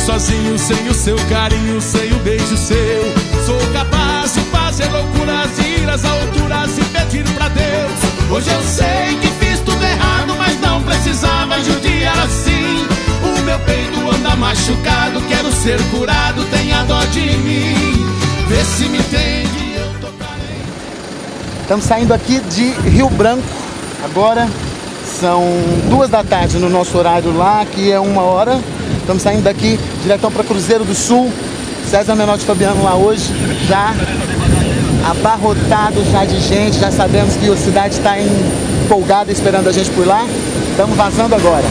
sozinho, sem o seu carinho, sem o beijo seu. Sou capaz de fazer loucuras, ir às alturas e pedir pra Deus. Hoje eu sei que fiz tudo errado, mas não precisava judiar assim. O meu peito anda machucado, quero ser curado, tenha dó de mim. Vê se me entende, eu tocarei. Estamos saindo aqui de Rio Branco agora. São 2 da tarde no nosso horário lá, que é 1 hora. Estamos saindo daqui, diretão para Cruzeiro do Sul. César Menotti e Fabiano lá hoje, já abarrotado já de gente. Já sabemos que a cidade está empolgada esperando a gente por lá. Estamos vazando agora.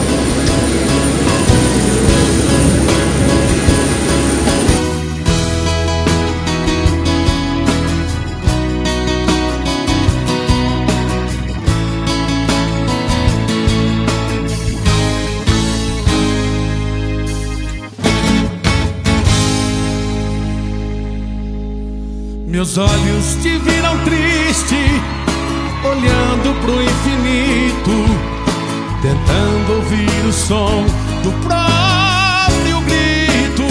Meus olhos te viram triste, olhando pro infinito, tentando ouvir o som do próprio grito.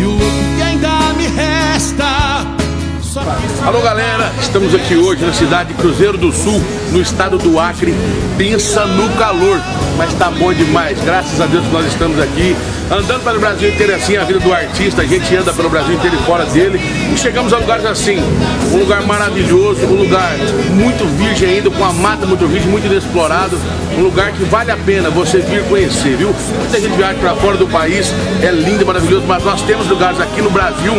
E o louco que ainda me resta. Alô galera, estamos aqui hoje na cidade de Cruzeiro do Sul, no estado do Acre. Pensa no calor, mas tá bom demais, graças a Deus que nós estamos aqui. Andando pelo Brasil inteiro assim, a vida do artista, a gente anda pelo Brasil inteiro e fora dele. E chegamos a lugares assim, um lugar maravilhoso, um lugar muito virgem ainda, com uma mata muito virgem, muito inexplorado. Um lugar que vale a pena você vir conhecer, viu? Muita gente viaja para fora do país, é lindo, maravilhoso, mas nós temos lugares aqui no Brasil,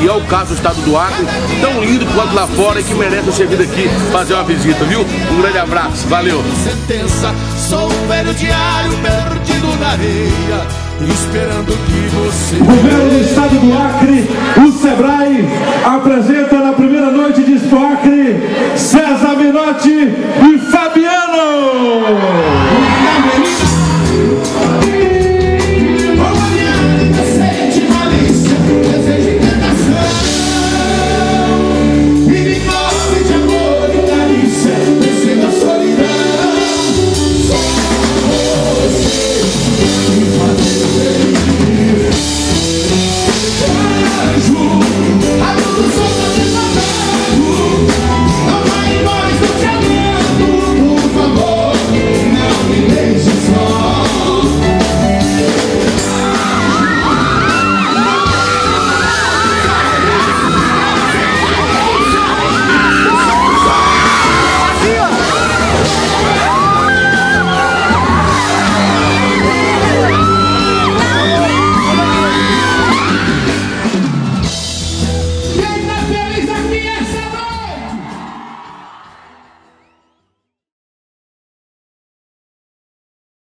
e é o caso do estado do Acre, tão lindo quanto lá fora e que merece ser vindo aqui fazer uma visita, viu? Um grande abraço, valeu! Sentença, sou um velho diário perdido na areia, esperando que você... O governo do estado do Acre, o Sebrae, apresenta na primeira noite de Expo Acre, César Menotti e Fabiano!